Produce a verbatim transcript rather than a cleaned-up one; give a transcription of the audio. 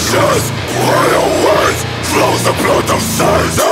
ashes, royal words, flows the blood of sons.